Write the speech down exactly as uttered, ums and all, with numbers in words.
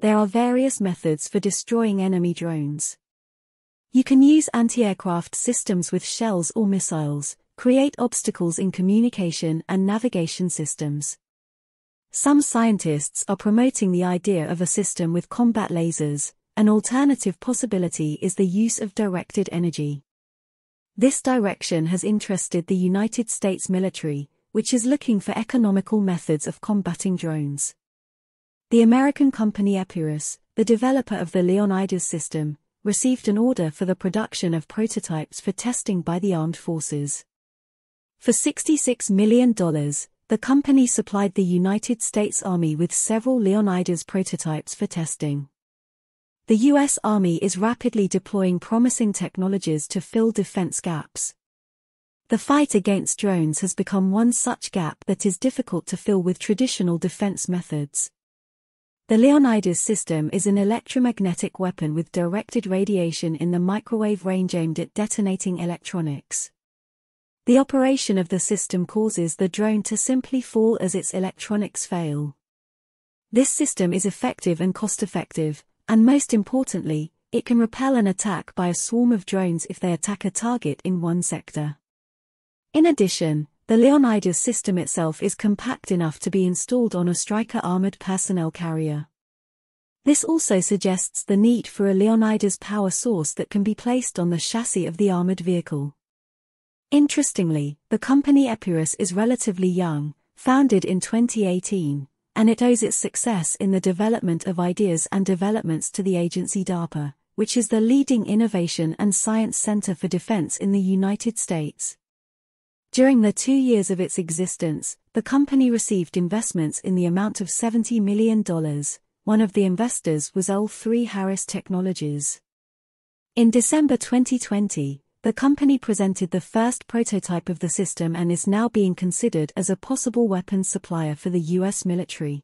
There are various methods for destroying enemy drones. You can use anti-aircraft systems with shells or missiles, create obstacles in communication and navigation systems. Some scientists are promoting the idea of a system with combat lasers. An alternative possibility is the use of directed energy. This direction has interested the United States military, which is looking for economical methods of combating drones. The American company Epirus, the developer of the Leonidas system, received an order for the production of prototypes for testing by the armed forces. For sixty-six million dollars, the company supplied the United States Army with several Leonidas prototypes for testing. The U S Army is rapidly deploying promising technologies to fill defense gaps. The fight against drones has become one such gap that is difficult to fill with traditional defense methods. The Leonidas system is an electromagnetic weapon with directed radiation in the microwave range aimed at detonating electronics. The operation of the system causes the drone to simply fall as its electronics fail. This system is effective and cost-effective, and most importantly, it can repel an attack by a swarm of drones if they attack a target in one sector. In addition, the Leonidas system itself is compact enough to be installed on a Stryker armored personnel carrier. This also suggests the need for a Leonidas power source that can be placed on the chassis of the armored vehicle. Interestingly, the company Epirus is relatively young, founded in twenty eighteen, and it owes its success in the development of ideas and developments to the agency DARPA, which is the leading innovation and science center for defense in the United States. During the two years of its existence, the company received investments in the amount of seventy million dollars. One of the investors was L three Harris Technologies. In December twenty twenty, the company presented the first prototype of the system and is now being considered as a possible weapons supplier for the U S military.